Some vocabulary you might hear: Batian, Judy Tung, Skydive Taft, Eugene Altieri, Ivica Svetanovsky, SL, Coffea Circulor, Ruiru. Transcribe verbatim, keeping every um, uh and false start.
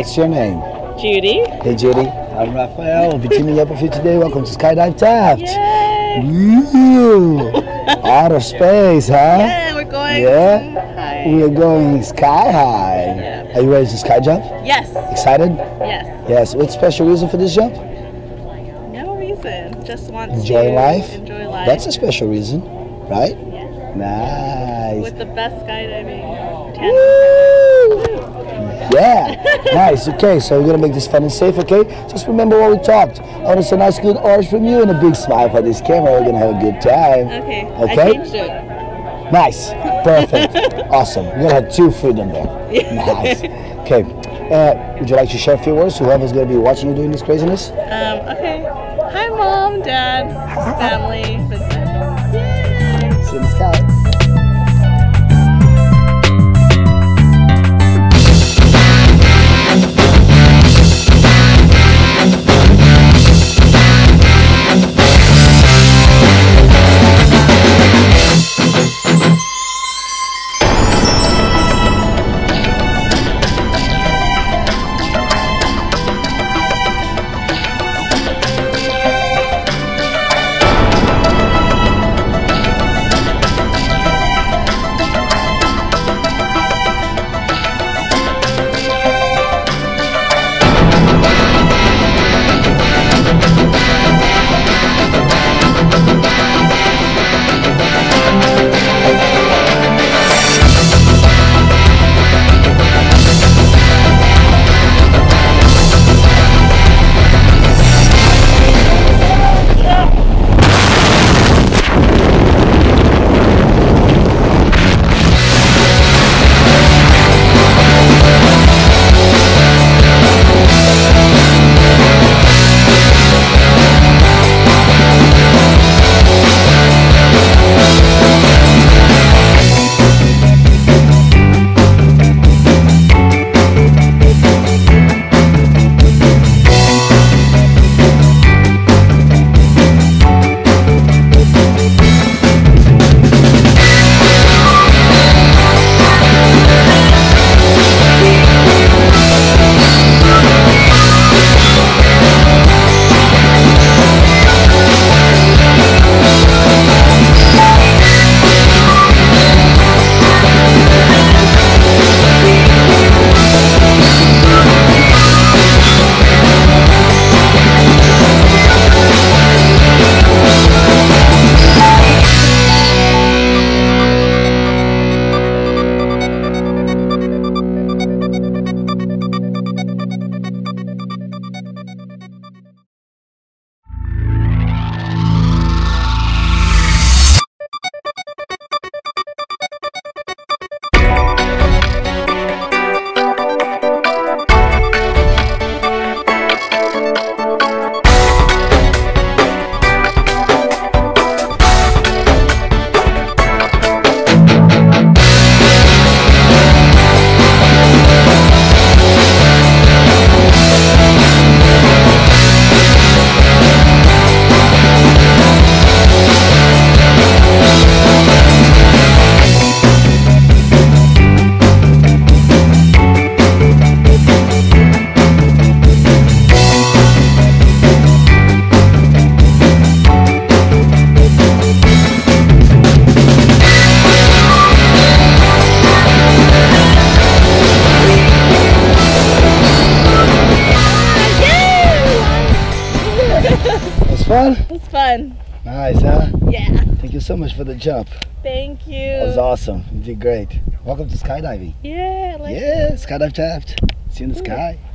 What's your name? Judy. Hey Judy. I'm Raphael. We're teaming up with you today. Welcome to Skydive Taft. Yay! Out of space, huh? Yeah, we're going. Yeah. High. We're going sky high. Yeah. Are you ready to sky jump? Yes. Excited? Yes. Yes. What's special reason for this jump? No reason. Just want enjoy to life. Enjoy life. That's a special reason, right? Yeah. Nice. With the best skydiving. Woo! Yeah. Nice. Okay, so we're gonna make this fun and safe. Okay, just remember what we talked. I want to see a nice, good orange from you and a big smile for this camera. We're gonna have a good time. Okay. Okay. I changed it. Nice. Perfect. Awesome. We're gonna have two food in there. Nice. Okay. Uh, would you like to share a few words to whoever's gonna be watching you doing this craziness? Um. Okay. Hi, Mom, Dad, family. Yay! See you in the sky. Fun? It's fun. Nice, huh? Yeah. Thank you so much for the jump. Thank you. That was awesome. You did great. Welcome to skydiving. Yeah, I like Yeah, it. Skydive Taft. See you in the Ooh. Sky.